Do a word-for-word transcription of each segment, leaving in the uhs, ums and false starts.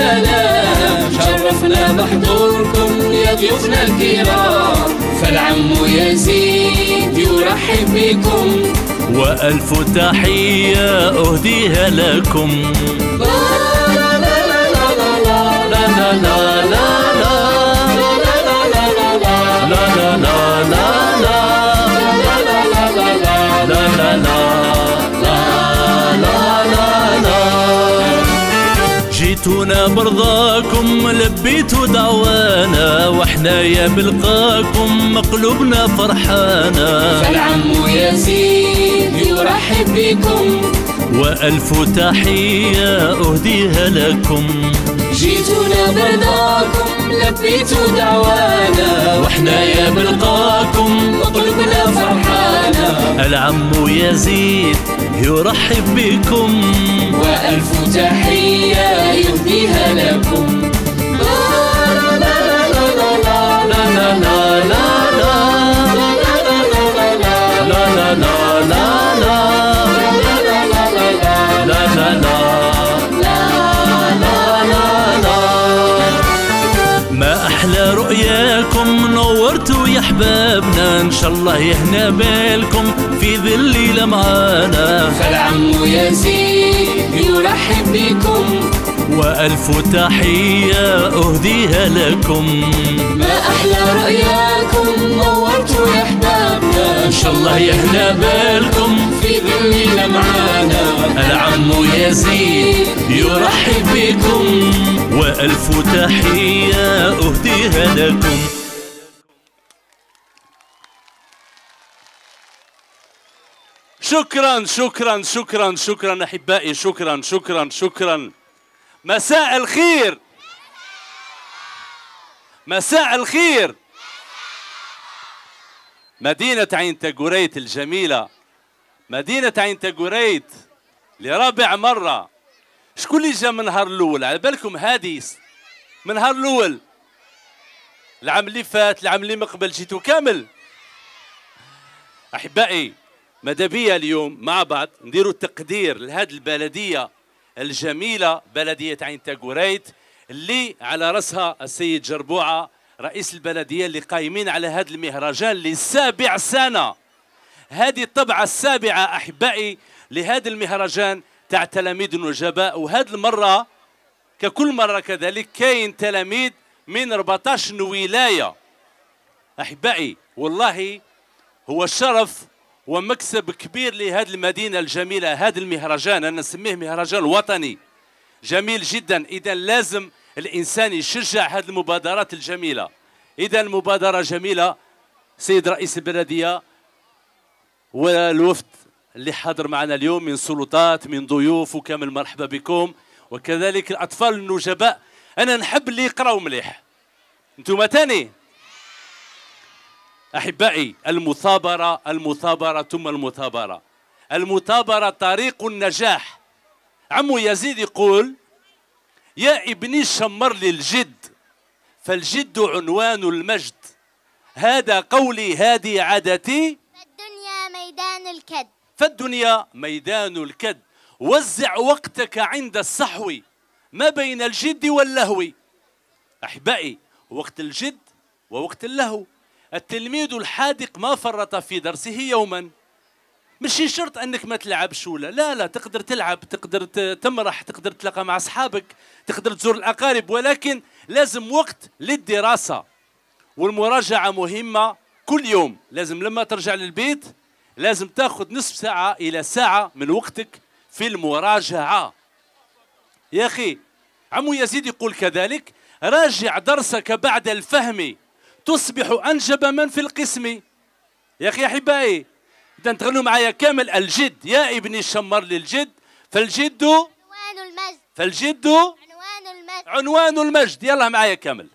السلام. شرفنا بحضوركم يا ضيوفنا الكرام، فالعم يزيد يرحب بكم وألف تحية أهديها لكم. لا لا لا لا لا لا لا لا جيتونا برضاكم لبيتوا دعوانا، واحنا يا بلقاكم مقلوبنا فرحانا. فالعم يزيد يرحب بكم وألف تحية أهديها لكم. جيتونا برضاكم لبيتوا دعوانا، واحنا يا بلقاكم مقلوبنا فرحانا. العم يزيد يرحب بكم وألف تحية يهديها لكم. لا لا لا لا لا لا رؤياكم نورتوا يا احبابنا، ان شاء الله يهنا بالكم في ذي الليله معانا. فالعم يزيد يرحب بكم والف تحيه اهديها لكم. ما احلى رؤياكم نورتوا يا احبابنا، ان شاء الله يهنا بالكم في ذي الليله معانا. العم يزيد يرحب بكم وألف تحية أهديها لكم. شكرا شكرا شكرا شكرا أحبائي، شكرا شكرا شكرا. مساء الخير مساء الخير. مدينة عين تاقورايت الجميلة، مدينة عين تاقورايت لرابع مرة. شكون اللي جا من نهار الاول؟ على بالكم هذه من نهار الاول، العام اللي فات، العام اللي من قبل، جيتو كامل. احبائي ماذا بيا اليوم مع بعض نديروا تقدير لهذه البلديه الجميله، بلديه عين تاقورايت اللي على راسها السيد جربوعه رئيس البلديه، اللي قايمين على هذا المهرجان للسابع سنه. هذه الطبعه السابعه احبائي لهذا المهرجان تاع تلاميذ الوجباء، وهذه المرة ككل مرة كذلك كاين تلاميذ من أربعطاش ولاية. أحبائي والله هو شرف ومكسب كبير لهذه المدينة الجميلة، هذا المهرجان أنا نسميه مهرجان وطني جميل جدا. إذا لازم الإنسان يشجع هذه المبادرات الجميلة. إذا المبادرة جميلة، سيد رئيس البلدية والوفد اللي حاضر معنا اليوم من سلطات من ضيوف وكامل، مرحبا بكم. وكذلك الاطفال النجباء، انا نحب اللي يقراو مليح، انتم تاني احبائي. المثابره المثابره ثم المثابره، المثابره طريق النجاح. عمو يزيد يقول يا ابني شمر لي الجد، فالجد عنوان المجد. هذا قولي هذه عادتي، فالدنيا ميدان الكد، فالدنيا ميدان الكد. وزع وقتك عند الصحو ما بين الجد واللهو. أحبائي وقت الجد ووقت اللهو. التلميذ الحاذق ما فرط في درسه يوما. مش شرط أنك ما تلعبش ولا لا لا، تقدر تلعب، تقدر تمرح، تقدر تلقى مع أصحابك، تقدر تزور الأقارب، ولكن لازم وقت للدراسة. والمراجعة مهمة كل يوم، لازم لما ترجع للبيت لازم تاخذ نصف ساعة إلى ساعة من وقتك في المراجعة. يا أخي عمو يزيد يقول كذلك راجع درسك بعد الفهم تصبح أنجب من في القسم. يا أخي أحبائي إذا تغنوا معايا كامل الجد، يا ابني شمر للجد فالجد عنوان المجد، فالجد عنوان المجد، عنوان المجد. يلا معايا كامل.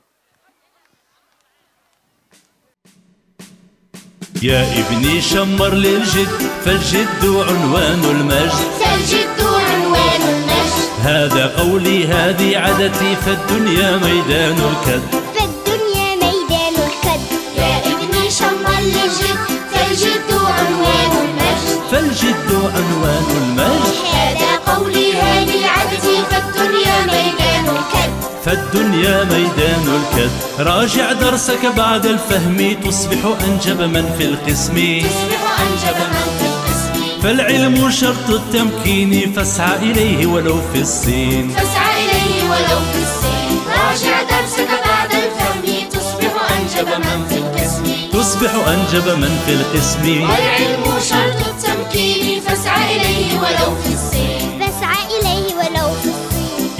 يا ابني شمر للجد فالجد عنوان المجد، فالجد عنوان المجد. هذا قولي هذه عادتي، فالدنيا ميدان الكد، فالدنيا ميدان الكد. يا ابني شمر للجد فالجد عنوان المجد، فالجد عنوان المجد. هذا قولي هذه عادتي، فالدنيا ميدان الكد، فالدنيا ميدان الكد. راجع درسك بعد الفهم تصبح أنجب من في القسم، فالعلم شرط التمكين فاسعى إليه ولو في الصين. راجع درسك بعد الفهم تصبح أنجب من في القسم، تصبح أنجب من في القسم والعلم شرط التمكين فاسعى إليه ولو في الصين.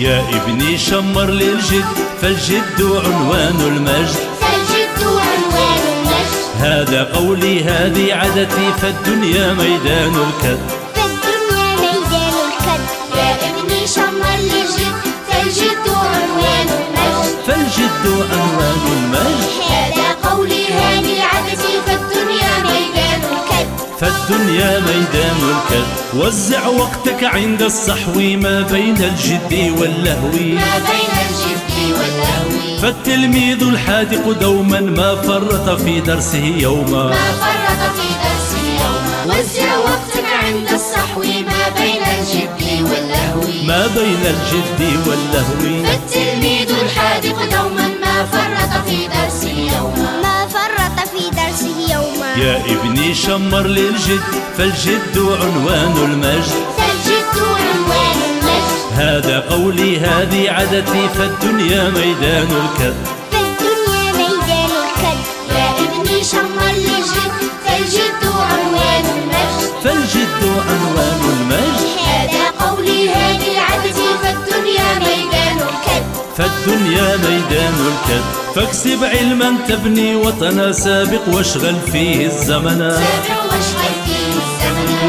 يا ابني شمر للجد فالجد عنوان المجد، فالجد عنوان المجد. هذا قولي هذه عادتي فالدنيا ميدان الكد، فالدنيا ميدان الكد. يا ابني شمر للجد فالجد عنوان المجد، فالجد عنوان المجد. هذا قولي هذه عادتي فالدنيا ميدان الكد، فالدنيا ميدان الكد. وزع وقتك عند الصحو ما بين الجد واللهو، ما بين الجد واللهو. فالتلميذ الحاذق دوما ما فرط في درسه يوما، ما فرط في درسه يوما. وزع وقتك عند الصحو ما بين الجد واللهو، ما بين الجد واللهو. فالتلميذ الحاذق دوما ما فرط في درسه يوما، ما فرط في درسه يوما. يا ابني شمر للجد فالجد عنوان المجد، فالجد عنوان المجد. هذا قولي هذه عادتي فالدنيا ميدان الكد، فالدنيا ميدان الكد. يا ابني شمر للجد فالجد عنوان المجد، فالجد عنوان المجد. هذا قولي هذه عادتي فالدنيا ميدان الكد، فالدنيا ميدان الكد. فاكسب علما تبني وطنا سابق واشغل فيه الزمن،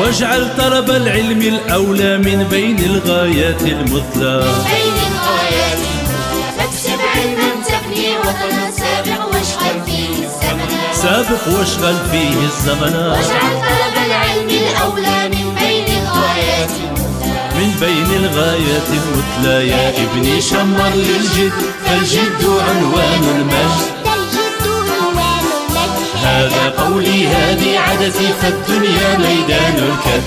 واجعل طلب العلم الأولى من بين الغايات المثلى. فاكسب علما تبني وطنا سابق واشغل فيه الزمن، سابق واشغل فيه الزمن. واجعل طلب العلم الأولى من بين الغايات المثلى، من بين الغايات المثلى. يا ابني شمر للجد فالجد عنوان المجد، فالجد عنوان المجد. هذا قولي هذه عادتي فالدنيا ميدان الكد.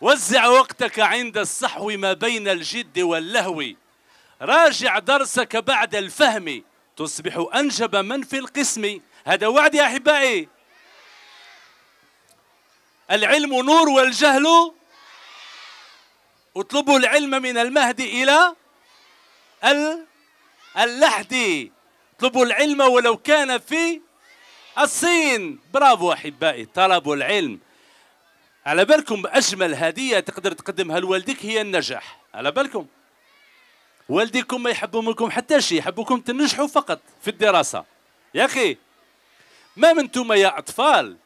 وزع وقتك عند الصحو ما بين الجد واللهو، راجع درسك بعد الفهم تصبح أنجب من في القسم. هذا وعد يا أحبائي. العلم نور والجهل، اطلبوا العلم من المهد إلى اللحد. اطلبوا العلم ولو كان في الصين. برافو أحبائي، طلبوا العلم. على بالكم أجمل هدية تقدر تقدمها لوالدك هي النجاح. على بالكم والديكم ما يحبوا منكم حتى شيء، يحبوكم تنجحوا فقط في الدراسة. يا أخي ما منتم يا أطفال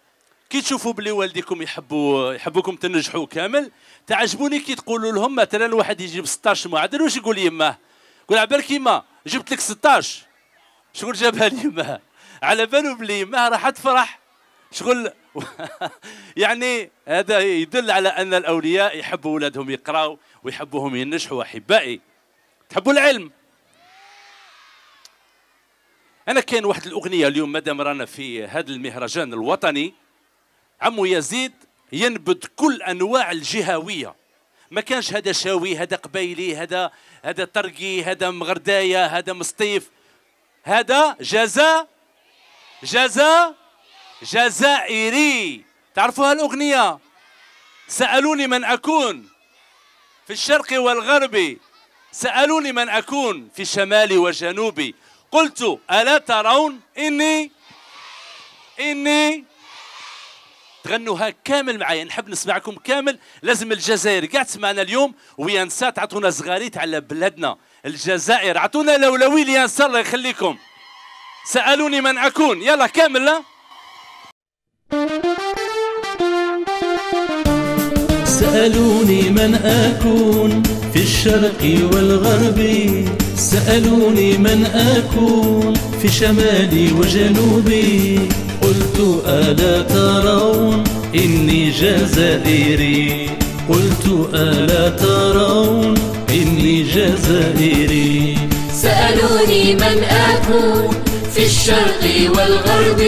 كي تشوفوا بلي والديكم يحبوا يحبوكم تنجحوا كامل، تعجبوني كي تقولوا لهم مثلا واحد يجيب ستة عشر معدل، واش يقول يماه؟ يقول على بالك يما جبت لك ستة عشر. شغل جابها ليماه، على بالو بلي يماه راح تفرح. شغل يعني هذا يدل على ان الاولياء يحبوا ولادهم يقراوا ويحبوهم ينجحوا. احبائي تحبوا العلم. انا كاين واحد الاغنيه اليوم مادام رانا في هذا المهرجان الوطني، عمو يزيد ينبت كل انواع الجهويه. ما كانش هذا شاوي، هذا قبيلي، هذا هذا طرقي، هذا مغردايه، هذا مسطيف، هذا جزا جزا جزائري. تعرفوا هالاغنيه؟ سالوني من اكون في الشرق والغرب، سالوني من اكون في شمالي وجنوبي، قلت الا ترون اني اني. تغنوها كامل معايا، نحب نسمعكم كامل. لازم الجزائر كاع تسمعنا اليوم، وينسا تعطونا زغاريت على بلادنا الجزائر. عطونا لولوي لينسا الله يخليكم. سألوني من أكون، يلا كامل. لا سألوني من أكون في الشرق والغرب، سألوني من أكون في شمالي وجنوبي، قلت ألا ترون إني جزائري، قلت ألا ترون إني جزائري. سألوني من أكون في الشرق والغرب،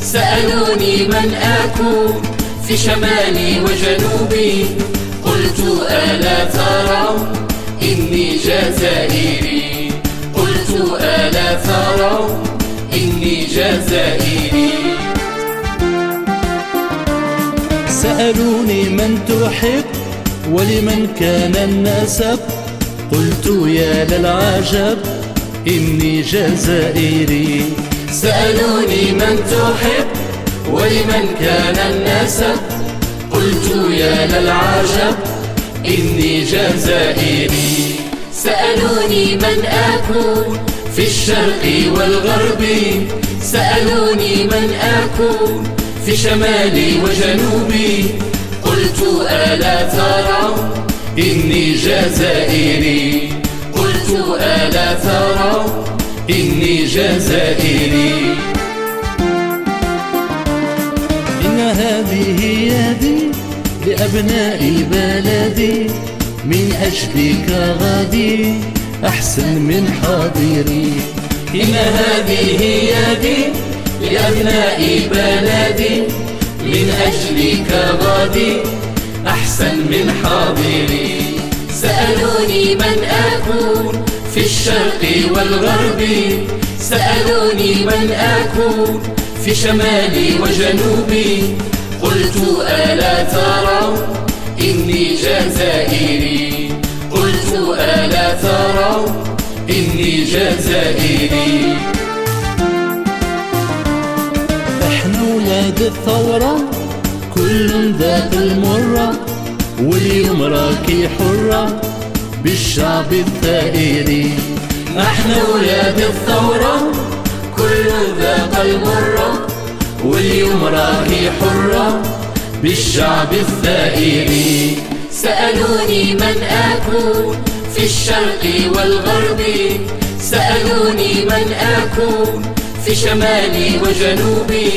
سألوني من أكون في شمالي وجنوبي، قلت قلت ألا تروا إني جزائري، قلت ألا تروا إني جزائري. سألوني من تحب ولمن كان النسب، قلت يا للعجب إني جزائري. سألوني من تحب ولمن كان النسب، قلت يا للعجب إني جزائري. سألوني من أكون في الشرق والغرب، سألوني من أكون في شمالي وجنوبي، قلت ألا تروا إني جزائري، قلت ألا تروا إني جزائري. إن هذه يدي لأبناء بلدي، من أجلك غدي أحسن من حاضري. إن هذه يدي لأبناء بلدي، من أجلك غدي أحسن من حاضري. سألوني من أكون في الشرق والغرب، سألوني من أكون في شمالي وجنوبي، قلت ألا تروا إني جزائري، قلت ألا تروا إني جزائري. نحن أولاد الثورة كل ذات المرة، واليوم راكي حرة بالشعب الثائري. نحن أولاد الثورة كل ذاق المرة، واليوم راكي حرة بالشعب الثائري. سألوني من أكون في الشرق والغرب، سألوني من أكون في شمالي وجنوبي،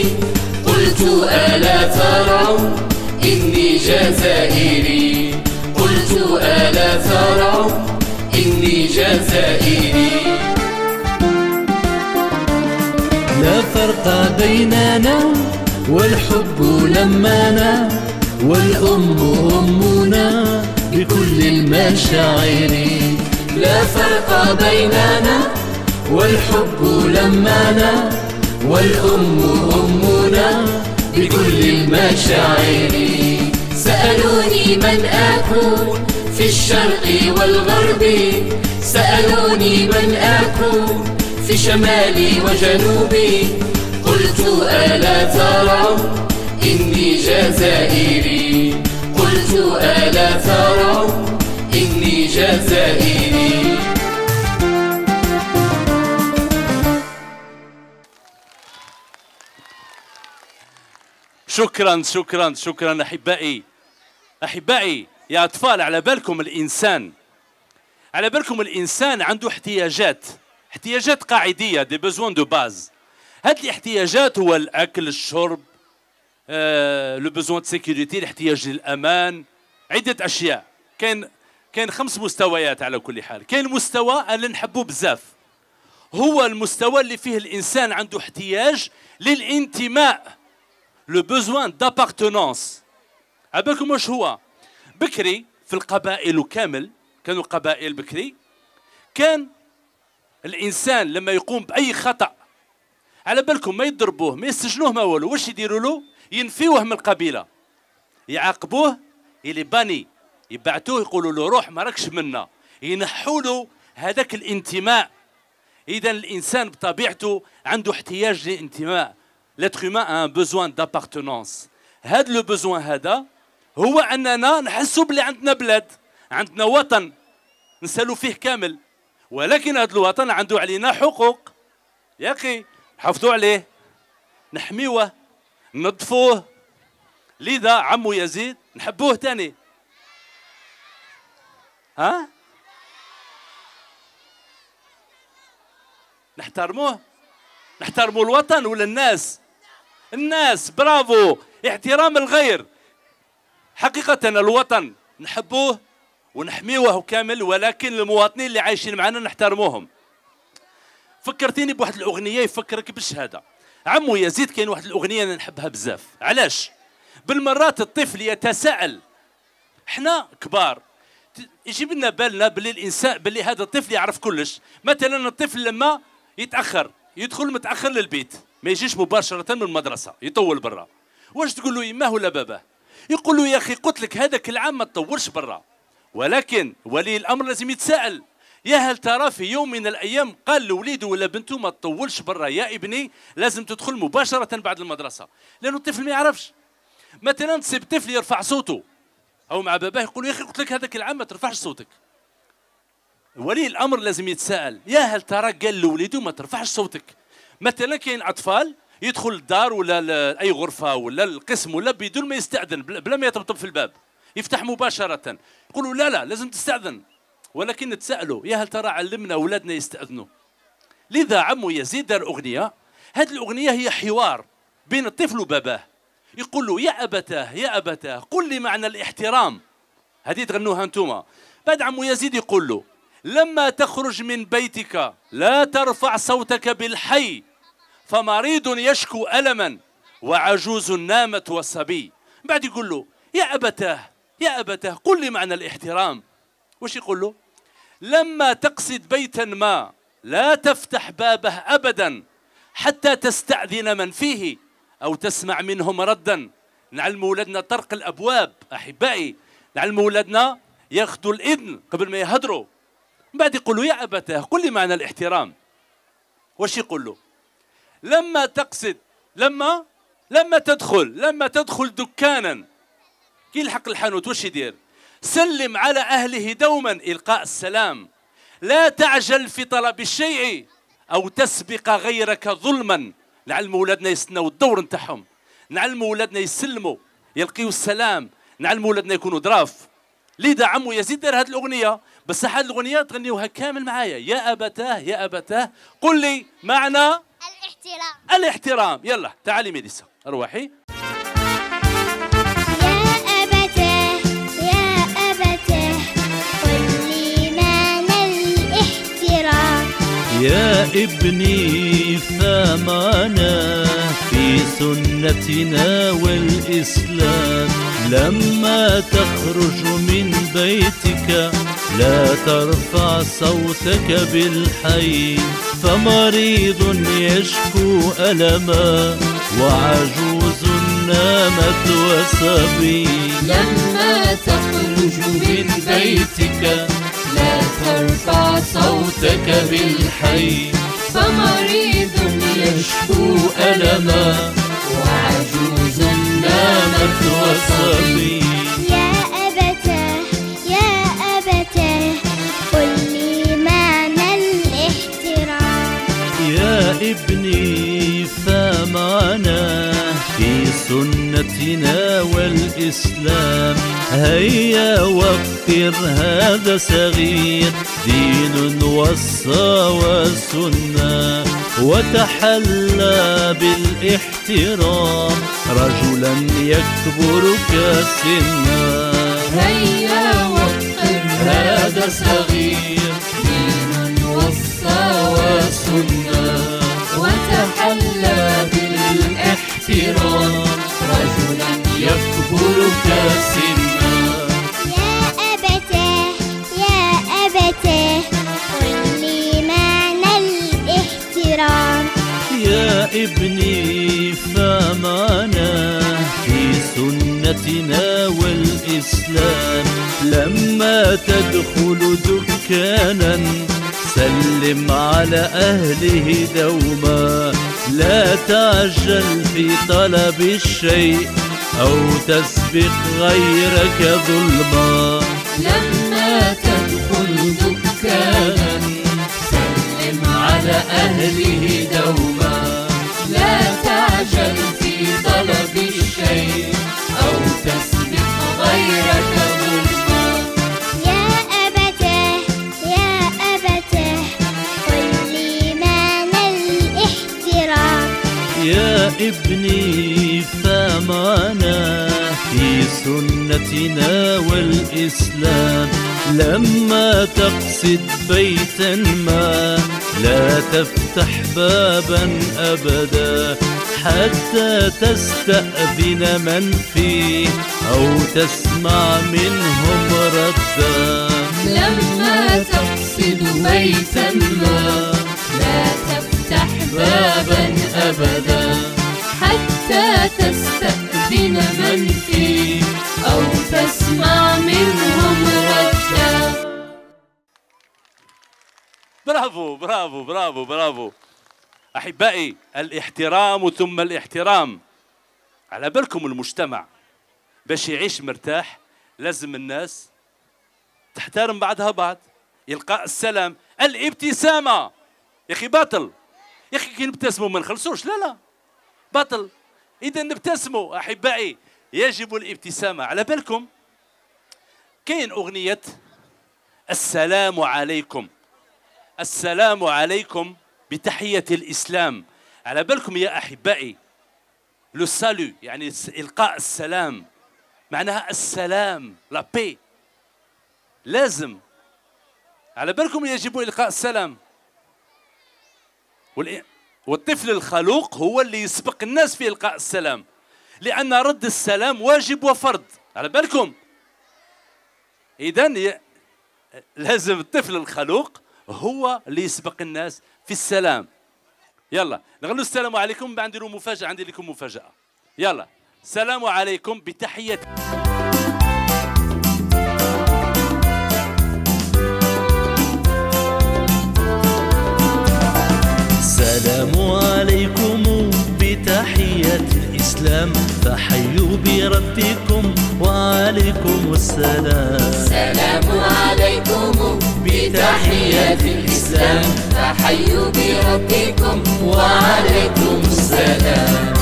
قلت ألا تروا إني جزائري، قلت ألا تروا إني جزائري. لا فرق بيننا والحب لمانا، والأم أمنا بكل المشاعر. لا فرق بيننا والحب لمانا، والأم أمنا بكل المشاعر. سألوني من أكون في الشرق والغرب، سألوني من أكون في شمالي وجنوبي، قلت ألا تروا إني جزائري، قلت ألا تروا إني جزائري. شكرا شكرا شكرا أحبائي. أحبائي يا أطفال، على بالكم الإنسان، على بالكم الإنسان عنده احتياجات، احتياجات قاعدية، دي بزوان دو باز. هاد الاحتياجات هو الأكل، الشرب، آه، لو بزوان دو سيكوريتي، الاحتياج للأمان، عدة أشياء. كاين كاين خمس مستويات على كل حال. كاين المستوى اللي نحبوه بزاف، هو المستوى اللي فيه الإنسان عنده احتياج للانتماء، لو بزوان دابارتونونس. على بالكم واش هو؟ بكري في القبائل كامل، كانوا القبائل بكري، كان الإنسان لما يقوم بأي خطأ على بالكم ما يضربوه ما يسجنوه ما والو، واش يديروا له؟ ينفيوه من القبيلة، يعاقبوه، يلي باني يبعتوه، يقولوا له روح ما راكش منا، ينحوا له هذاك الانتماء. إذا الإنسان بطبيعته عنده احتياج للانتماء، لاتر هيومان ان بوزوان دابارتونونس. هاد لو بوزوان هذا هو أننا نحسوا بلي عندنا بلاد، عندنا وطن نسالوا فيه كامل، ولكن هذا الوطن عنده علينا حقوق يا أخي، نحافظوا عليه، نحميوه، نضفوه. لذا عمو يزيد نحبوه تاني، ها، نحترموه، نحترموا الوطن ولا الناس؟ الناس. برافو، احترام الغير. حقيقة الوطن نحبوه ونحميوه كامل، ولكن المواطنين اللي عايشين معنا نحترموهم. فكرتيني بواحد الأغنية يفكرك بالشهادة. عمو يزيد كاين واحد الأغنية أنا نحبها بزاف، علاش؟ بالمرات الطفل يتساءل حنا كبار يجيب لنا بالنا باللي الانسان باللي هذا الطفل يعرف كلش. مثلا الطفل لما يتاخر يدخل متاخر للبيت ما يجيش مباشره من المدرسه يطول برا، واش تقول له يماه ولا باباه؟ يقول له يا اخي قلت لك هذاك العام ما تطولش برا. ولكن ولي الامر لازم يتساءل، يا هل ترى في يوم من الايام قال لوليده ولا بنته ما تطولش برا يا ابني لازم تدخل مباشره بعد المدرسه، لانه الطفل ما يعرفش. مثلا تسيب طفل يرفع صوته او مع باباه يقول يا اخي قلت لك هذاك العام ما ترفعش صوتك. ولي الامر لازم يتساءل، يا هل ترى قال لوليده ما ترفعش صوتك؟ مثلا كاين اطفال يدخل الدار ولا اي غرفه ولا القسم ولا بدون ما يستاذن بلا ما يطبطب في الباب يفتح مباشره، يقولوا لا لا لازم تستاذن. ولكن نتسألوا يا هل ترى علمنا اولادنا يستاذنوا؟ لذا عمو يزيد دار اغنيه، هذه الاغنيه هي حوار بين الطفل وباباه، يقول له يا ابتاه يا ابتاه قل لي معنى الاحترام. هذه تغنوها انتم. بعد عمو يزيد يقول له لما تخرج من بيتك لا ترفع صوتك بالحي، فمريض يشكو ألما وعجوز نامت والصبي. بعد يقول له يا أبتاه يا أبتاه قل لي معنى الاحترام. وش يقول له؟ لما تقصد بيتا ما لا تفتح بابه أبدا حتى تستأذن من فيه أو تسمع منهم ردا. نعلم ولادنا طرق الأبواب أحبائي، نعلم ولادنا ياخذوا الإذن قبل ما يهدروا. بعد يقول له يا أبتاه قل لي معنى الاحترام. وش يقول له؟ لما تقصد لما لما تدخل لما تدخل دكانا كي يلحق الحانوت واش يدير؟ سلم على اهله دوما القاء السلام، لا تعجل في طلب الشيء او تسبق غيرك ظلما. نعلموا ولادنا يستناو الدور نتاعهم، نعلموا ولادنا يسلموا يلقيوا السلام، نعلموا ولادنا يكونوا ظراف. لذا عمو يزيد دار هذه الاغنيه، بس هذه الاغنيه تغنيوها كامل معايا، يا ابتاه يا ابتاه قل لي معنى الاحترام. الاحترام. يلا تعالي ميليسا اروحي. يا ابني فمعنا في سنتنا والإسلام، لما تخرج من بيتك لا ترفع صوتك بالحي، فمريض يشكو ألما وعجوز نامت وصبي. لما تخرج من بيتك لا ترفع صوتك بالحي، فمريض يشكو ألما وعجوز نامت وصبي. يا أبتاه يا أبتاه قل لي معنى الاحترام. يا ابني فمعنى في سنتنا والإسلام، هيا وفر هذا صغير دين وصى وسنة، وتحلى بالاحترام رجلا يكبرك سنا. هيا وفر هذا صغير دين وصى وسنة، وتحلى بالاحترام رجلا يكبرك سنا. يا أبتاه يا أبتاه قل لي معنى الاحترام. يا ابني فمعنى في سنتنا والإسلام، لما تدخل دكانا سلم على أهله دوما، لا تعجل في طلب الشيء أو تسبق غيرك ظلما. لما تدخل دكانا سلم على أهله دوما، لا تعجل في طلب الشيء أو تسبق غيرك ظلما. يا أبتاه يا أبتاه قل لي معنى الاحترام. يا ابني فمعنا في سنتنا والإسلام، لما تقصد بيتا ما لا تفتح بابا أبدا حتى تستأذن من فيه أو تسمع منهم ردا. لما تقصد بيتا ما لا تفتح بابا أبدا حتى تستأذن من فيه أو تسمع منهم ردا. برافو برافو برافو برافو أحبائي. الاحترام ثم الاحترام. على بالكم المجتمع باش يعيش مرتاح لازم الناس تحترم بعضها بعض. إلقاء السلام، الابتسامة. يا أخي باطل يا أخي كي نبتسموا ما نخلصوش، لا لا باطل. إذا نبتسموا أحبائي يجب الابتسامة. على بالكم كاين أغنية السلام عليكم، السلام عليكم بتحية الإسلام. على بالكم يا أحبائي لو سالو يعني إلقاء السلام معناها السلام لا بي. لازم على بالكم يجب إلقاء السلام. والطفل الخلوق هو اللي يسبق الناس في إلقاء السلام، لأن رد السلام واجب وفرض. على بالكم إذن لازم الطفل الخلوق هو اللي يسبق الناس في السلام. يلا نقول السلام عليكم، بعد نديروا مفاجأة، عندي لكم مفاجأة. يلا السلام عليكم بتحية. السلام عليكم بتحية الإسلام، فحيوا بربكم وعليكم السلام. السلام عليكم بتحية الإسلام، فحيوا بربكم وعليكم السلام.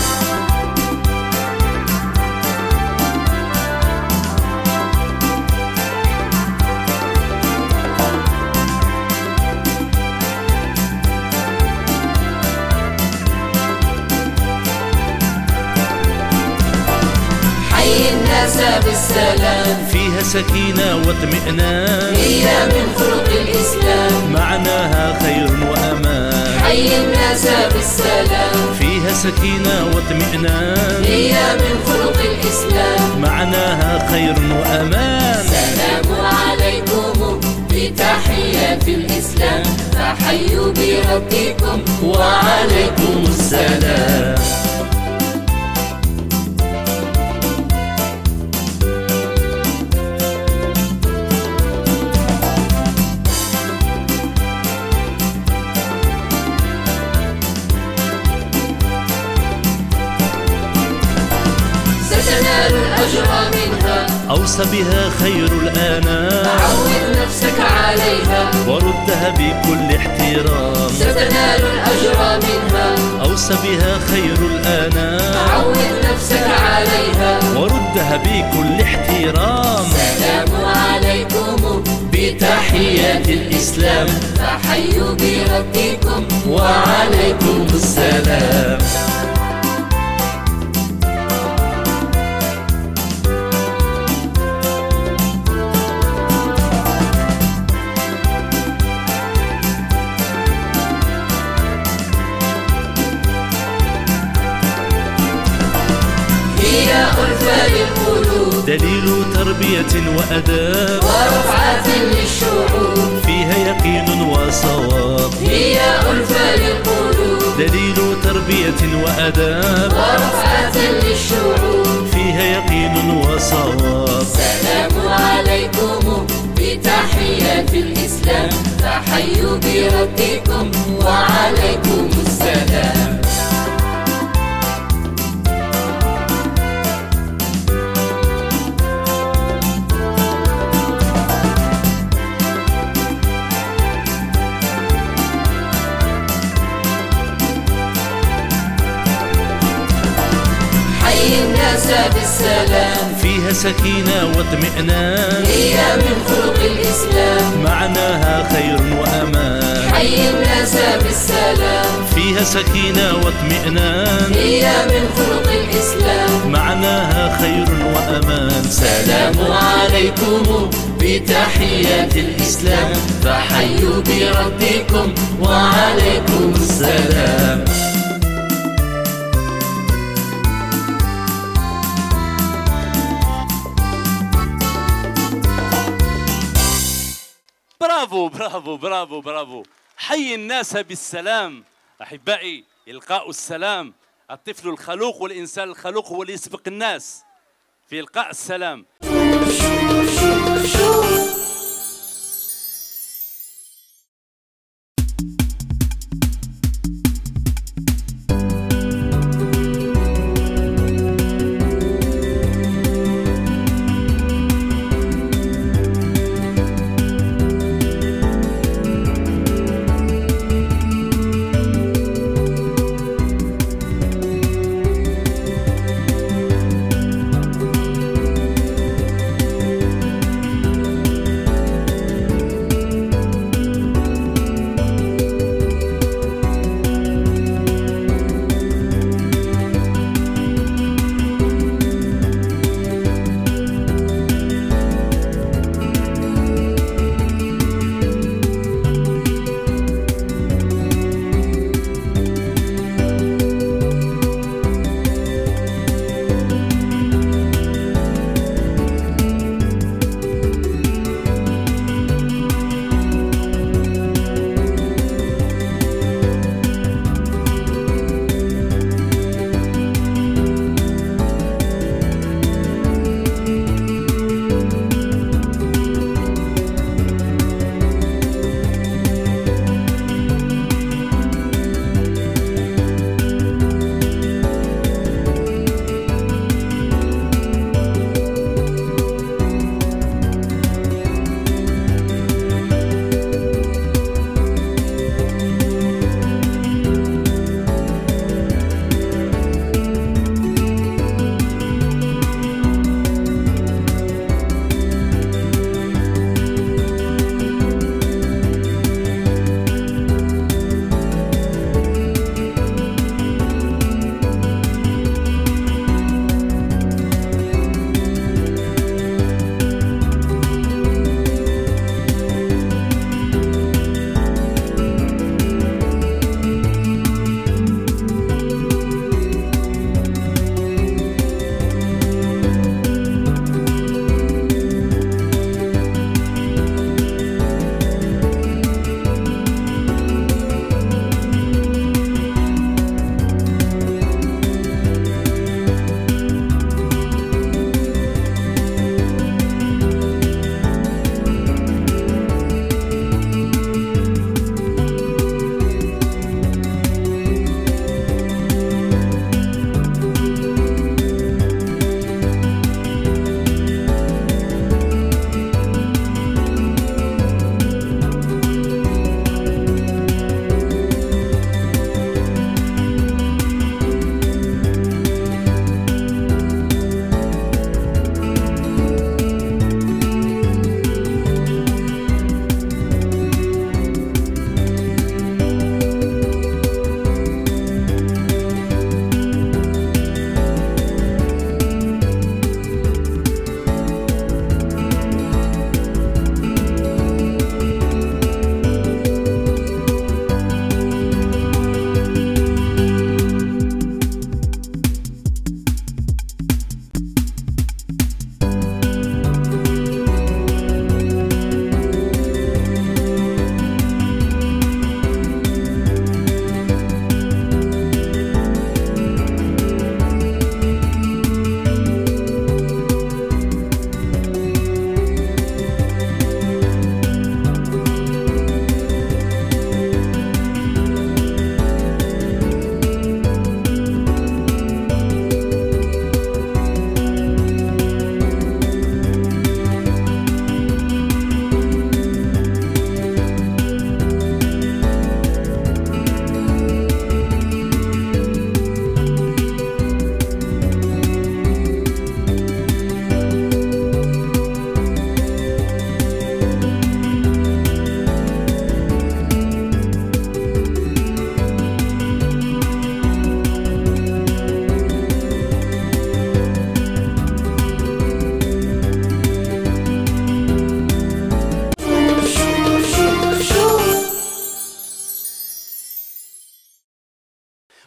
بالسلام فيها سكينة واطمئنان، هي من خلق الإسلام معناها خير وأمان. حي الناس بالسلام فيها سكينة واطمئنان، هي من خلق الإسلام معناها خير وأمان. السلام عليكم بتحية الإسلام، فحيوا بربكم وعليكم السلام. أوصى بها خير الأنام، عود نفسك عليها وردها بكل احترام. ستنال الأجر منها، أوصى بها خير الأنام، عود نفسك عليها وردها بكل احترام. السلام عليكم بتحية الإسلام، فحيوا بربكم وعليكم السلام. دليل تربية وأداب ورفعة للشعوب، فيها يقين وصواب. هي ألفة للقلوب، دليل تربية وأداب ورفعة للشعوب، فيها يقين وصواب. السلام عليكم بتحية الإسلام، فحيوا بربكم وعليكم السلام. بالسلام فيها سكينة واطمئنان، هي من خلق الإسلام معناها خير وأمان. حي الناس بالسلام فيها سكينة واطمئنان، هي من خلق الإسلام معناها خير وأمان. سلام عليكم بتحية الإسلام، فحيوا بربكم وعليكم السلام. برافو برافو برافو برافو. حي الناس بالسلام أحبائي. إلقاء السلام، الطفل الخلوق والإنسان الخلوق هو اللي يسبق الناس في إلقاء السلام.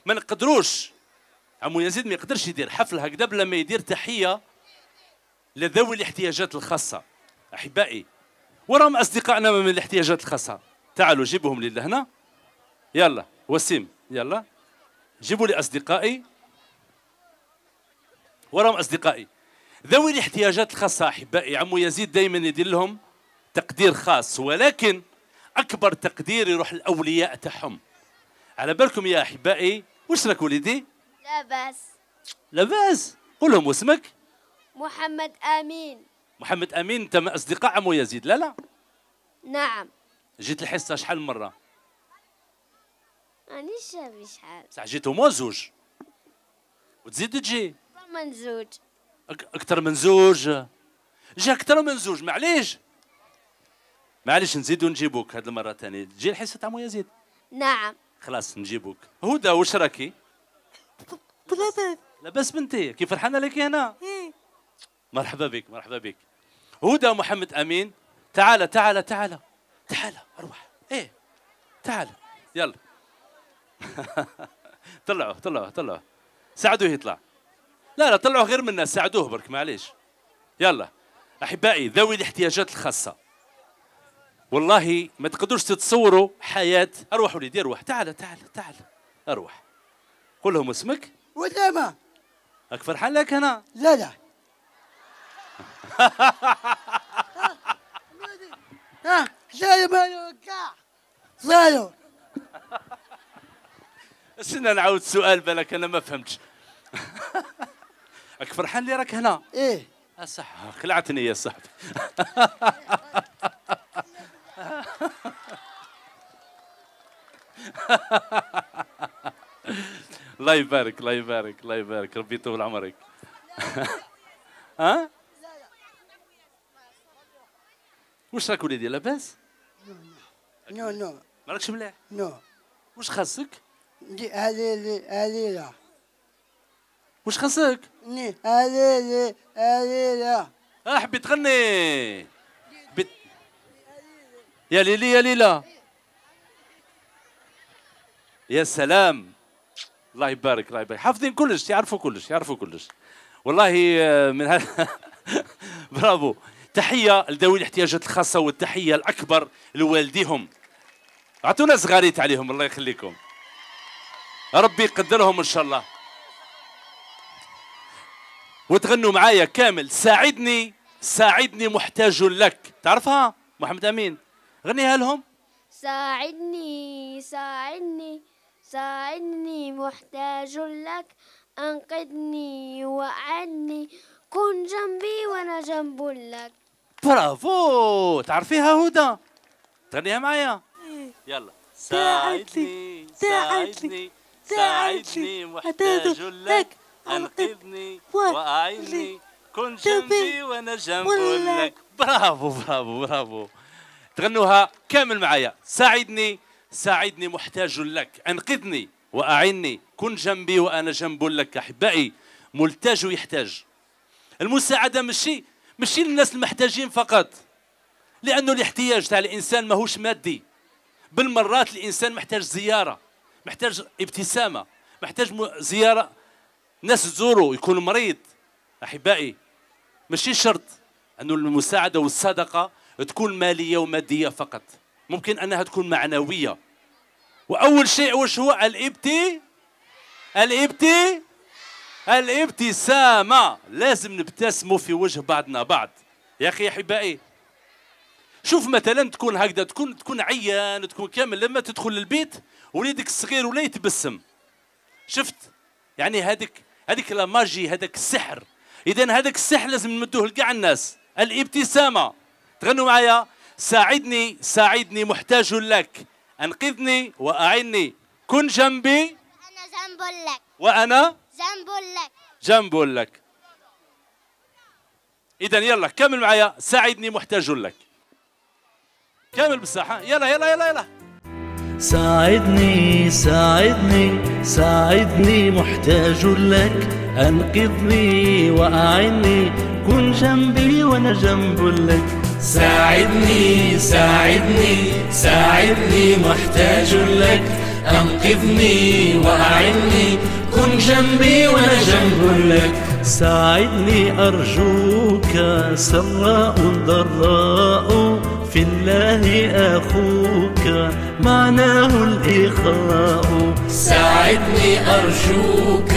ما نقدروش عمو يزيد ما يقدرش يدير حفل هكذا بلا ما يدير تحيه لذوي الاحتياجات الخاصه احبائي. وراهم أصدقائنا من الاحتياجات الخاصة. تعالوا جيبهم لي لهنا. يلا وسيم يلا جيبوا لي أصدقائي. وراهم أصدقائي ذوي الاحتياجات الخاصة أحبائي. عمو يزيد دايما يدير لهم تقدير خاص، ولكن أكبر تقدير يروح للأولياء تاعهم. على بالكم يا أحبائي. واش راك وليدي؟ لاباس لاباس. قول لهم واسمك؟ محمد أمين. محمد أمين، أنت من أصدقاء عمو يزيد؟ لا لا. نعم. جيت الحصة شحال مرة؟ مانيش شافي شحال. بصح جيتو مو زوج. وتزيد تجي؟ أكثر من زوج. أكثر من زوج؟ جا أكثر من زوج، معليش؟ معليش نزيدو نجيبوك هاد المرة ثانية، تجي الحصة تاع عمو يزيد؟ نعم. خلاص نجيبوك. هدى واش راكي؟ لاباس. لاباس بنتي، كي فرحانة لك هنا؟ إيه. مرحبا بك مرحبا بك. هدى محمد أمين، تعال تعال تعال تعال أروح. إيه تعال يلا. طلعوه طلعوه طلعوه، ساعدوه يطلع. لا لا طلعوه غير منا، ساعدوه برك معليش. يلا أحبائي ذوي الاحتياجات الخاصة، والله ما تقدروش تتصوروا حياة. أروح وليدي أروح، تعال تعال تعال أروح. قول لهم اسمك؟ ودامة. راك فرحان لك هنا؟ لا لا. ها سالم هاني وكاع سالم. استنى نعاود السؤال بالك انا ما فهمتش. راك فرحان لي راك هنا؟ ايه. صح خلعتني يا صاحبي. الله يبارك الله يبارك الله يبارك، ربي يطول عمرك. ها؟ واش راك وليدي لاباس؟ نو نو. مالكش مليح؟ نو. واش خاصك؟ هليلي هليلة. واش خاصك؟ ني هليلي هليلة. اه حبيت تغني. حبيت يا ليلي يا ليلى. يا سلام. الله يبارك الله يبارك، حافظين كلش، يعرفوا كلش، يعرفوا كلش. والله من هذا برافو. تحية لذوي الاحتياجات الخاصة، والتحية الأكبر لوالديهم. أعطونا صغاريت عليهم الله يخليكم. ربي يقدرهم إن شاء الله. وتغنوا معايا كامل، ساعدني ساعدني محتاج لك، تعرفها محمد أمين؟ غنيها لهم. ساعدني ساعدني ساعدني محتاج لك، أنقذني وأعني، كن جنبي وانا جنب لك. برافو. تعرفيها هدى؟ تغنيها معايا؟ يلا. ساعدني ساعدني ساعدني محتاج لك، انقذني واعيني، كن جنبي وانا جنب لك. برافو برافو برافو. تغنوها كامل معايا. ساعدني ساعدني محتاج لك، انقذني واعيني، كن جنبي وانا جنب لك. احبائي ملتاج ويحتاج. المساعدة ماشي ماشي للناس المحتاجين فقط، لأنه الاحتياج تاع الإنسان ماهوش مادي. بالمرات الإنسان محتاج زيارة، محتاج ابتسامة، محتاج زيارة ناس تزوره، يكون مريض. أحبائي ماشي شرط أنه المساعدة والصدقة تكون مالية ومادية فقط، ممكن أنها تكون معنوية. وأول شيء واش هو؟ الابتي الابتي الابتسامة. لازم نبتسموا في وجه بعضنا بعض يا أخي. يا أحبائي شوف مثلا تكون هكذا، تكون تكون عيان، تكون كامل، لما تدخل للبيت وليدك الصغير ولا يتبسم. شفت يعني هذيك هذيك لا ماجي، هذاك السحر. إذا هذاك السحر لازم نمدوه لكاع الناس، الابتسامة. تغنوا معايا. ساعدني ساعدني محتاج لك، أنقذني وأعني، كن جنبي أنا جنب لك، وأنا جنب لك جنب لك. إذا يلا كمل معايا. ساعدني محتاج لك كامل بالساحة. يلا يلا يلا يلا. ساعدني ساعدني ساعدني محتاج لك، أنقذني وأعني، كن جنبي وأنا جنب لك. ساعدني ساعدني ساعدني محتاج لك، أنقذني وأعني، كن جنبي وأنا جنب لك. ساعدني أرجوك سراء ضراء، في الله أخوك معناه الإخاء. ساعدني أرجوك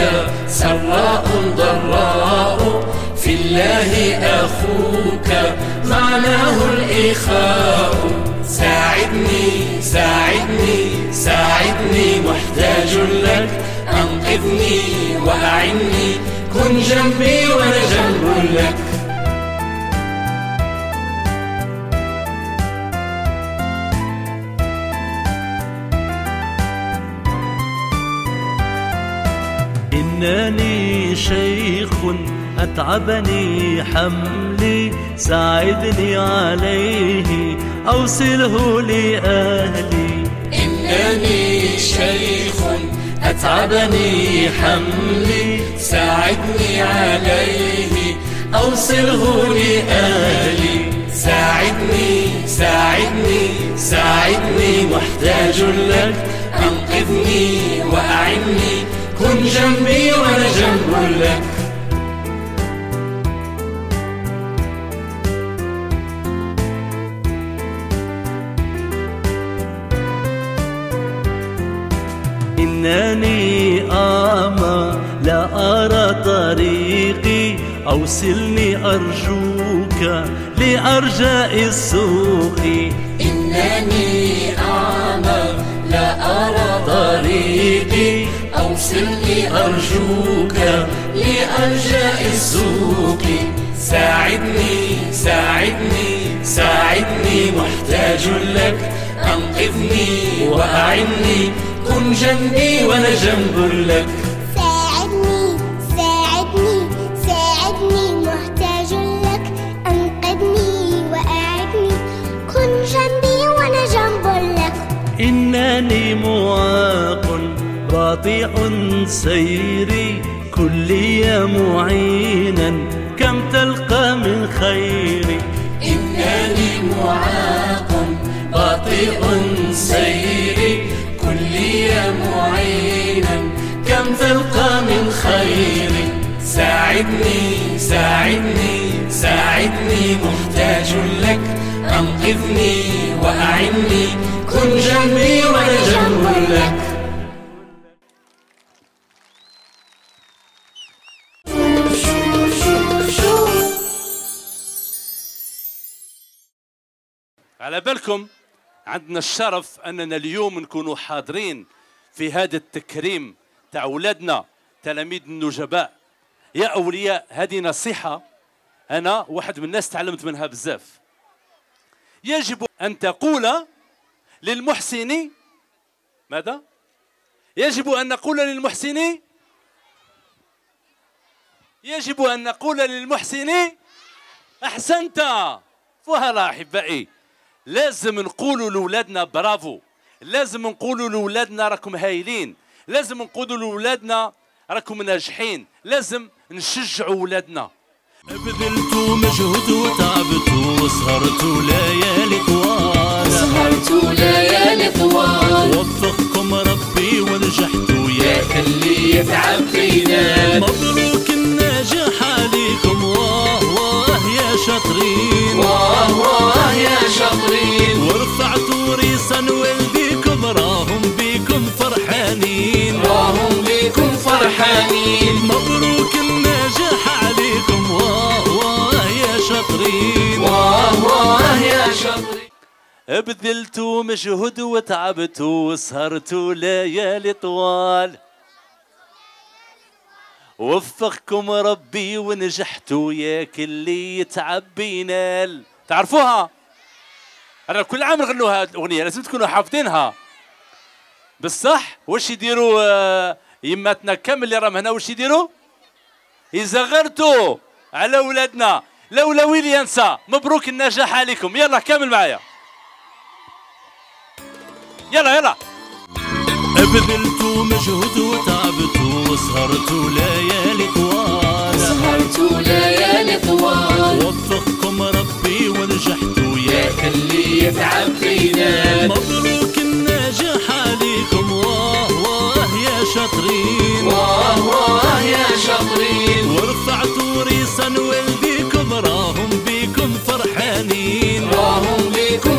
سراء ضراء، في الله أخوك معناه الإخاء. ساعدني ساعدني ساعدني محتاج لك، أنقذني وأعني، كن جنبي وأنا جنب لك. إنني شيخ أتعبني حملي، ساعدني عليه أوصله لأهلي. إنني شيخ أتعبني حملي، ساعدني عليه أوصله لأهلي. ساعدني ساعدني ساعدني محتاج لك، أنقذني وأعني، كن جنبي وأنا جنب لك. إنني أعمى لا أرى طريقي، أوصلني أرجوك لأرجاء السوق. إنني أعمى لا أرى طريقي، أوصلني أرجوك لأرجاء السوق. ساعدني ساعدني ساعدني محتاج لك، أنقذني وأعني، كن جنبي وأنا جنب لك. ساعدني ساعدني ساعدني محتاج لك، أنقذني وأعني، كن جنبي وأنا جنب لك. إنني معاق قاطع سيري، كلي معينا كم تلقى من خيري. إنني معاق قاطع سيري، كلي معينا كم تلقى من خيري. ساعدني ساعدني ساعدني محتاج لك، أنقذني وأعني، كن جنبي وأنا جنب لك. على بالكم عندنا الشرف أننا اليوم نكونوا حاضرين في هذا التكريم تاع أولادنا تلاميذ النجباء. يا أولياء، هذه نصيحة أنا واحد من الناس تعلمت منها بزاف. يجب أن تقول للمحسن ماذا؟ يجب أن نقول للمحسن يجب أن نقول للمحسن أحسنت. فهلا أحبائي، لازم نقولوا لولادنا برافو، لازم نقولوا لولادنا راكم هايلين، لازم نقولوا لولادنا راكم ناجحين، لازم نشجعوا ولادنا. بذلت مجهود وتعبت وسهرت ليالي طوال، سهرت ليالي طوال، وفقكم ربي ونجحت يا كلي يتعب فينا. مبروك النجاح عليكم، واه واه يا شاطرين، واه واه يا شاطرين، ورفعتوا ريسا والديكم راهم بيكم فرحانين، راهم بيكم فرحانين. مبروك النجاح عليكم، واه واه يا شاطرين، واه واه يا شاطرين. بذلت مجهود وتعبت وسهرت ليالي طوال، وفقكم ربي ونجحت يا كلي يتعب بينال. تعرفوها؟ أنا كل عام نغنوا هذه الأغنية، لازم تكونوا حافظينها بالصح. واش يديروا يماتنا كامل اللي راهم هنا؟ واش يديروا؟ يزغرتوا على ولادنا، لولا ويل ينسى. مبروك النجاح عليكم. يلا كامل معايا، يلا يلا. بذلت مجهود وتعبت وسهرت ليالي طوال، سهرت ليالي طوال، وفقكم ربي ونجحت يا كلي يتعب فينا. مبروك النجاح عليكم، واه واه يا شاطرين، واه واه يا شاطرين، ورفعتوا ريسا والديكم راهم بيكم فرحانين، راهم بيكم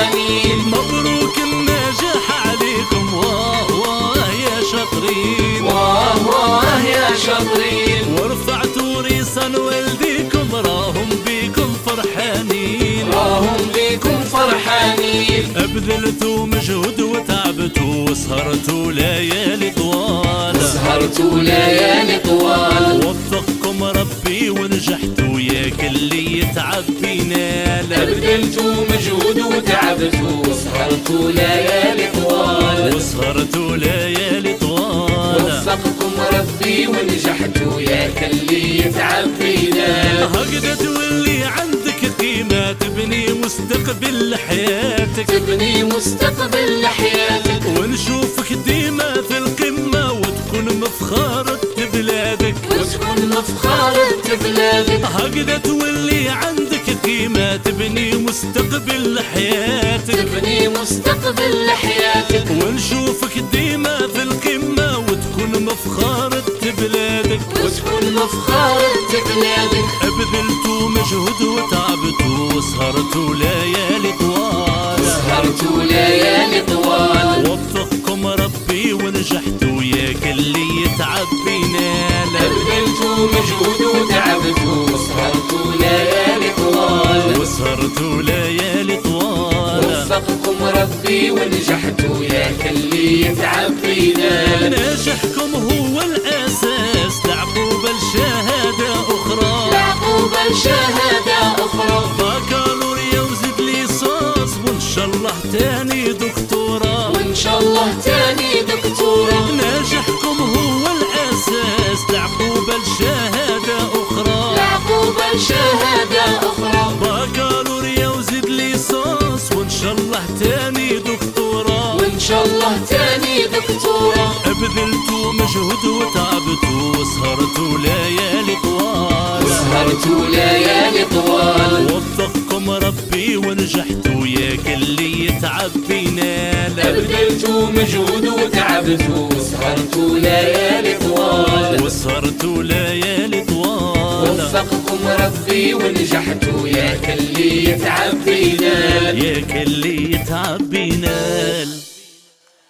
آمين. مبروك النجاح عليكم، واه واه يا شاطرين، واه واه يا شاطرين. ورفعتوا ريصا والديكم راهم بيكم فرحانين، راهم بيكم فرحانين. أبذلتوا مجهود وتعبتوا وسهرتوا ليالي طوال، وسهرتوا ليالي طوال. وفقكم ربي ونجحتوا يا كل يتعب بينال. أبذلتوا مجهود وتعبتوا وسهرتوا ليالي طوال، وسهرتوا ليالي طوال. وفقكم ربي ونجحتوا يا كل يتعب بينال. هكذا تولي عندك قيمة، تبني مستقبل لحياتك، تبني مستقبل لحياتك. ونشوفك ديما في القمة وتكون مفخرة بلادك، وتكون مفخرة بلادك. هكذا تولي عندك قيمة، تبني مستقبل لحياتك، تبني مستقبل لحياتك. ونشوفك ديما في القمة وتكون مفخرة بلادك، وتكون مفخرة بلادك. أبذلتوا مجهود وتعبتوا وسهرتوا ليالي طوال، وسهرتوا ليالي طوال. وفقكم ربي ونجحتوا يا كل يتعب بينال. أبذلتوا مجهود وتعبتوا وسهرتوا ليالي طوال، وسهرتوا ليالي طوال. وفقكم ربي ونجحتوا يا كل يتعب بينال. نجاحكم هو الأساس، لعقوبة لشهادة أخرى، لعقوبة لشهادة أخرى. بكالوريا وزد ليصاص، وإن شاء الله تاني دكتورة، وإن شاء الله تاني دكتورة. نجاحكم هو الأساس، لعقوبة لشهادة أخرى، لعقوبة لشهادة أخرى. بكالوريا وزد ليصاص، وإن شاء الله تاني دكتورة، وإن شاء الله تاني دكتورة. أبذلتوا مجهود وتعبتوا وسهرتوا ليالي طوال، وسهرتوا ليالي طوال. وفقكم ربي ونجحتوا يا كل يتعب بينال. أبذلتوا مجهود وتعبتوا وسهرتوا ليالي طوال، وسهرتوا ليالي طوال. وفقكم ربي ونجحتوا يا كل يتعب بينال، يا كل يتعب بينال.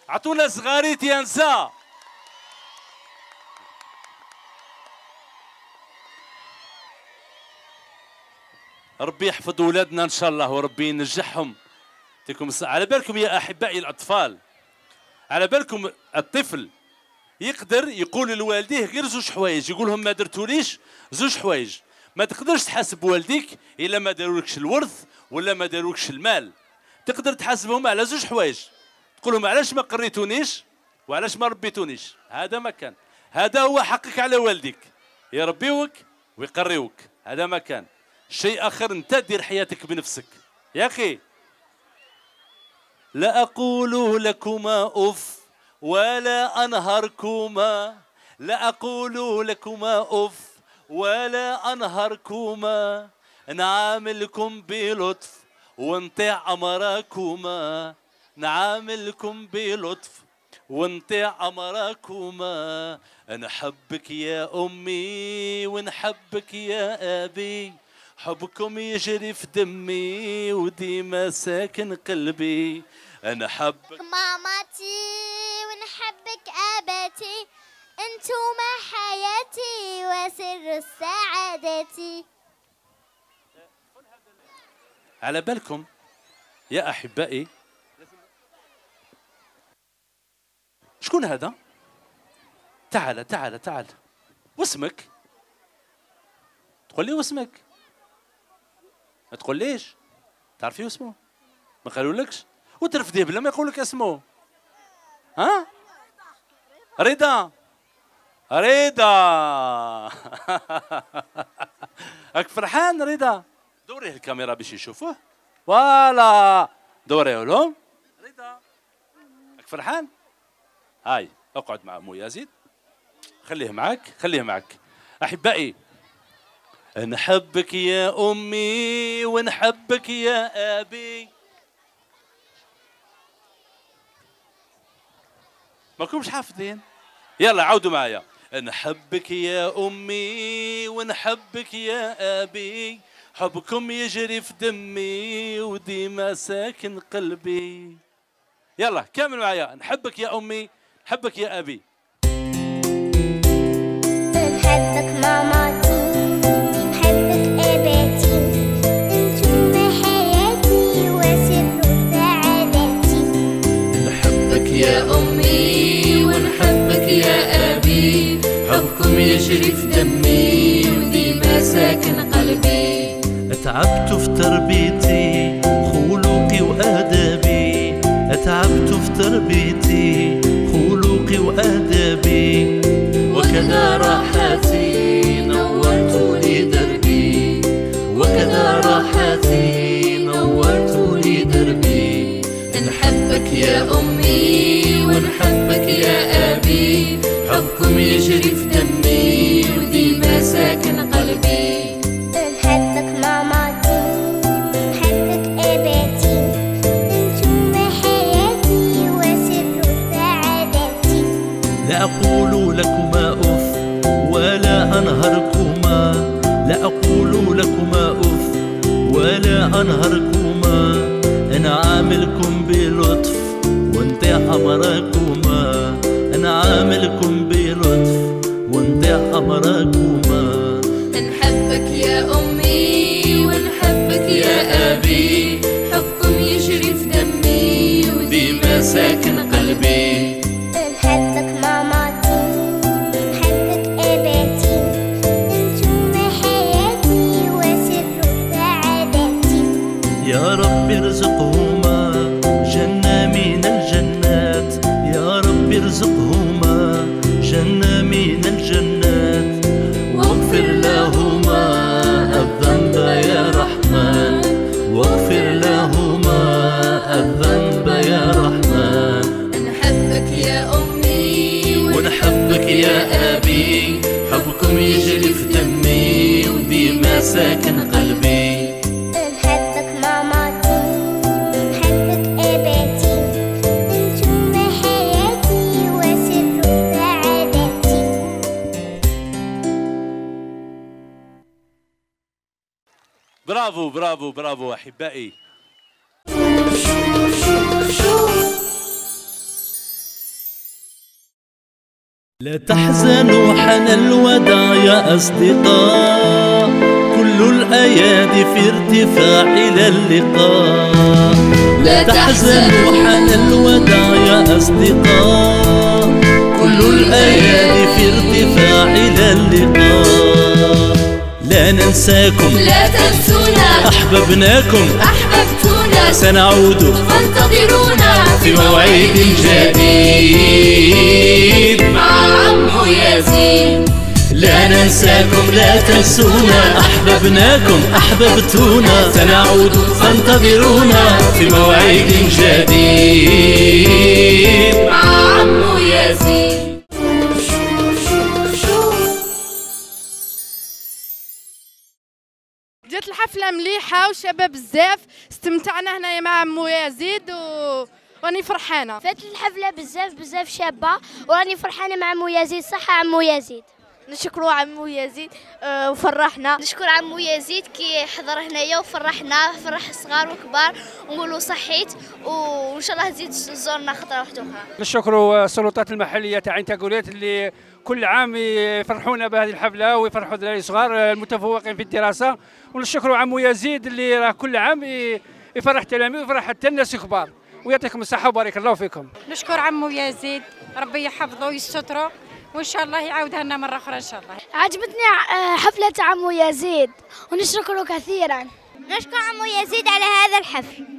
عطونا صغاريت ينسى. ربي يحفظ ولادنا ان شاء الله، وربي ينجحهم. على بالكم يا احبائي الاطفال، على بالكم الطفل يقدر يقول لوالديه غير زوج حوايج، يقول لهم ما درتوليش زوج حوايج. ما تقدرش تحاسب والديك الا ما دارولكش الورث ولا ما دارولكش المال. تقدر تحاسبهم على زوج حوايج، تقول لهم علاش ما قريتونيش وعلاش ما ربيتونيش. هذا ما كان، هذا هو حقك على والديك، يربيوك ويقريوك. هذا ما كان شيء آخر، أنت دير حياتك بنفسك يا أخي. لا أقول لكما أف ولا أنهركما، لا أقول لكما أف ولا أنهركما، نعاملكم بلطف ونطيع أمراكما، نعاملكم بلطف ونطيع أمراكما. نحبك يا أمي ونحبك يا أبي، حبكم يجري في دمي وديما ساكن قلبي. أنا حبك مامتي ونحبك أباتي، أنتما حياتي وسر سعادتي. على بالكم يا أحبائي، شكون هذا؟ تعال تعال تعال، واسمك؟ تقول لي واسمك؟ ما تقوليش، تعرفي اسمه؟ ما قالولكش؟ وترفديه بلا ما يقولك اسمه. ها؟ رضا. رضا. راك فرحان رضا؟ دوريه الكاميرا باش يشوفوه. فوالا، دوريه لهم. رضا، راك فرحان؟ هاي، اقعد مع مو يزيد. خليه معاك، خليه معاك. أحبائي، نحبك يا أمي ونحبك يا أبي. ماكمش حافظين؟ يلا عودوا معايا. نحبك يا أمي ونحبك يا أبي، حبكم يجري في دمي وديما ساكن قلبي. يلا كمل معايا. نحبك يا أمي، نحبك يا أبي. نحبك ماماتي، نحبك أباتي، انتوما حياتي وسر سعادتي. نحبك يا أمي ونحبك يا أبي، حبكم يجري في دمي وديما ساكن قلبي. تعبت في تربيتي خلقي وأدبي، تعبت في تربيتي خلقي وأدبي، وكذا راحتي نورت لي دربي، وكذا راحتي نورت لي دربي. نحبك يا أمي ونحبك يا أبي، حبكم يجري في دمي وديما ساكن قلبي. لا أقول لكما أف ولا أنهركما، لا أقول لكما أف ولا أنهركما، أنا عاملكم بلطف وانت أمركما، أنا عاملكم بلطف وانت أمركما. نحبك يا أمي ونحبك يا أبي، حبكم يجري في دمي وديما ساكن قلبي. نحبك ماماتي، نحبك أباتي، انتوما حياتي وسر سعادتي. يا رب ارزقهما جنة من الجنات، يا رب ارزقهما جنة من الجنات، واغفر لهما الذنب يا رحمن، واغفر لهما الذنب يا رحمن. نحبك يا أمي ونحبك يا أبي، حبكم يجري في دمي وديما ساكن قلبي. نحبك ماماتي، نحبك أباتي، انتوما حياتي وسر سعادتي. برافو برافو برافو أحبائي. لا تحزنوا حان الوداع يا أصدقاء، كل الأيادي في ارتفاع إلى اللقاء. لا تحزنوا حان الوداع يا أصدقاء، كل الأيادي في ارتفاع إلى اللقاء. لا ننساكم لا تنسونا، أحببناكم أحببتونا، سنعود فانتظرونا في موعد جديد مع عمو يزيد. لا ننساكم لا تنسونا، أحببناكم أحببتونا، سنعود فانتظرونا في موعد جديد مع عمو يزيد. جات الحفلة مليحة وشباب بزاف، استمتعنا هنايا مع عمو يزيد و... واني فرحانة. فاتت الحفلة بزاف بزاف شابة واني فرحانة مع عمو يزيد. صحة عمو يزيد، نشكروا عمو يزيد أه وفرحنا. نشكر عمو يزيد كي حضر هنايا وفرحنا، فرح الصغار والكبار، ونقولوا صحيت وان شاء الله تزيد تزورنا خطرة واحدة أخرى. نشكروا السلطات المحلية تاع عين تاقورايت اللي كل عام يفرحونا بهذه الحفلة ويفرحوا الدراري الصغار المتفوقين في الدراسة، ونشكروا عمو يزيد اللي راه كل عام يفرح التلاميذ ويفرح حتى الناس الكبار، ويعطيكم الصحة وبارك الله فيكم. نشكر عمو يزيد، ربي يحفظه ويستره وان شاء الله يعاودها لنا مره اخرى ان شاء الله. عجبتني حفله عمو يزيد ونشكره كثيرا. نشكر عمو يزيد على هذا الحفل.